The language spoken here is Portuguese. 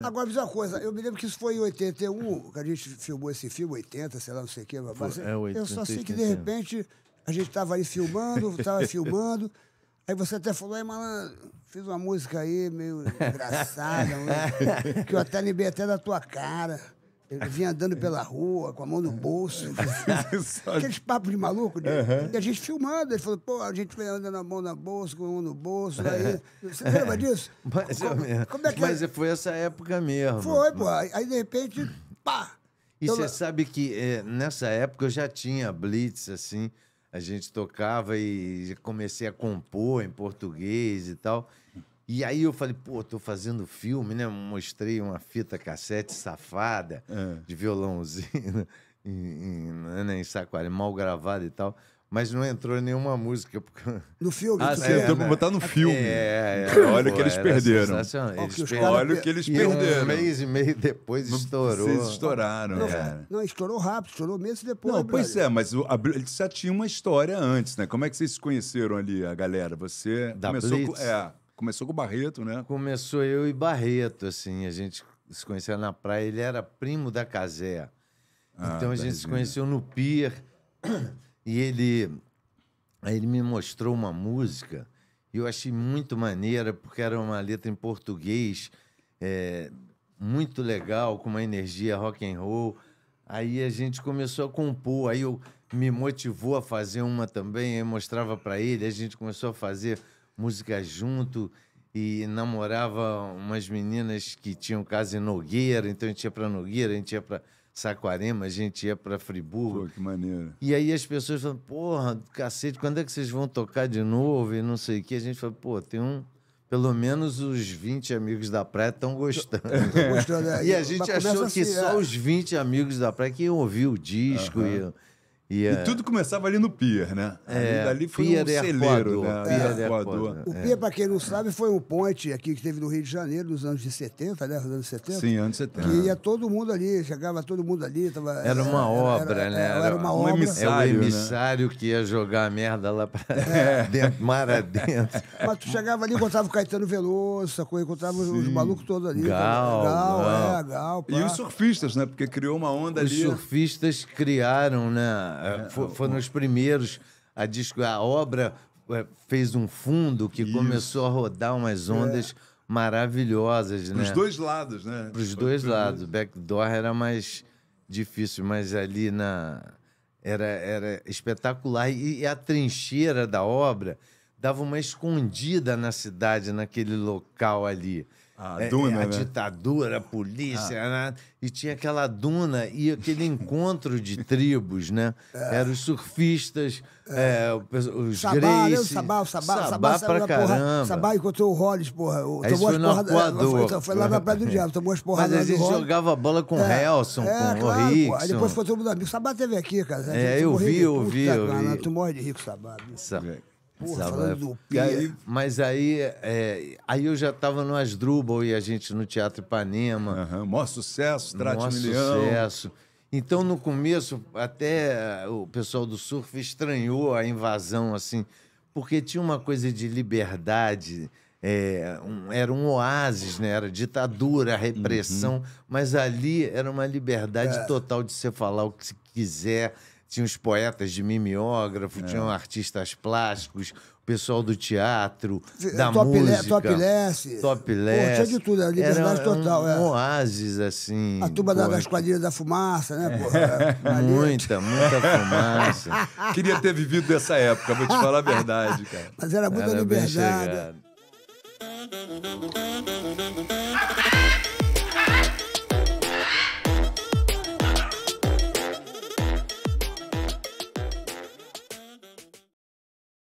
Agora, diz uma coisa, eu me lembro que isso foi em 81, que a gente filmou esse filme, 80, sei lá, não sei o quê. Mas é 80, eu só sei que, de repente, a gente estava ali filmando, aí você até falou, aí, malandro, fiz uma música aí meio engraçada, né? Que eu até lembrei até da tua cara. Eu vinha andando pela rua, com a mão no bolso. Aqueles papos de maluco, né? E a gente filmando. Ele falou, pô, a gente vem andando a mão no bolso, com a mão no bolso. Aí... Você lembra disso? Mas, como é que mas é? Foi essa época mesmo. Foi, pô. Aí, de repente, pá! E você sabe que nessa época eu já tinha Blitz, assim. A gente tocava e comecei a compor em português e tal. E aí eu falei, pô, tô fazendo filme, né? Mostrei uma fita cassete safada de violãozinho em Saquarema, mal gravada e tal. Mas não entrou nenhuma música. Porque... No filme? Ah, você entrou pra botar no filme. Olha o que eles perderam. Olha o que eles perderam. Um mês e meio depois estourou. Vocês estouraram. Não, estourou rápido, estourou meses depois. Não, pois é, mas eles já tinham uma história antes, né? Como é que vocês se conheceram ali, a galera? Você começou com... Começou com o Barreto, né? Começou eu e Barreto, assim. A gente se conheceu na praia. Ele era primo da Casé. Então a gente se conheceu no Pier. E ele me mostrou uma música. E eu achei muito maneira, porque era uma letra em português. Muito legal, com uma energia rock and roll. Aí a gente começou a compor. Aí eu me motivou a fazer uma também. Eu mostrava para ele. A gente começou a fazer... música junto e namorava umas meninas que tinham casa em Nogueira, então a gente ia para Nogueira, a gente ia para Saquarema, a gente ia para Friburgo. Pô, que maneiro. E aí as pessoas falam, porra, cacete, quando é que vocês vão tocar de novo e não sei o que? A gente fala, pô, tem um... Pelo menos os 20 amigos da praia estão gostando. E a gente achou que só os 20 amigos da praia que iam ouvir o disco e tudo começava ali no Pier, né? Ali foi Pier um celeiro, né? Arcoador. O Pier, para quem não sabe, foi um ponte aqui que teve no Rio de Janeiro nos anos de 70, né? Nos anos 70. Sim, anos 70. Que ia todo mundo ali, chegava todo mundo ali. Tava, era uma obra, né? Era uma obra. Emissário, o emissário, né? Que ia jogar a merda lá para dentro, mar adentro. Mas tu chegava ali, encontrava o Caetano Veloso, sacou? Encontrava os malucos todos ali. Gal. E os surfistas, né? Porque criou uma onda ali. Os surfistas criaram, né? Foram os primeiros. A obra fez um fundo que começou a rodar umas ondas maravilhosas. Né? Os dois lados, né? Para os dois lados. O backdoor era mais difícil, mas ali era espetacular. E a trincheira da obra dava uma escondida na cidade, naquele local ali. A duna, ditadura, a polícia, e tinha aquela duna e aquele encontro de tribos, né? Eram os surfistas, os greys. Sabá pra caramba. Sabá encontrou o Hollis, porra. Aí foi no Arcoador. Foi lá na Praia do Diabo, tomou as porradas. Mas a gente jogava bola com o Helson, com o Rickson. Aí depois ficou todo mundo amigo. Sabá teve aqui, cara. Eu vi. Tu morre de rico, Sabá. Porra, falando do aí, mas aí, aí eu já estava no Asdrubal e a gente no Teatro Ipanema. Mó sucesso, Mó sucesso. Então, no começo, até o pessoal do surf estranhou a invasão, assim, porque tinha uma coisa de liberdade, era um oásis, né? Era ditadura, repressão, mas ali era uma liberdade total de você falar o que você quiser. Tinha os poetas de mimeógrafo, tinham artistas plásticos, o pessoal do teatro, da música. Topless. Tinha de tudo, a liberdade total. Era um oásis, assim. A turma das quadrilhas da fumaça, né? Muita fumaça. Queria ter vivido dessa época, vou te falar a verdade, cara. Mas era muita liberdade.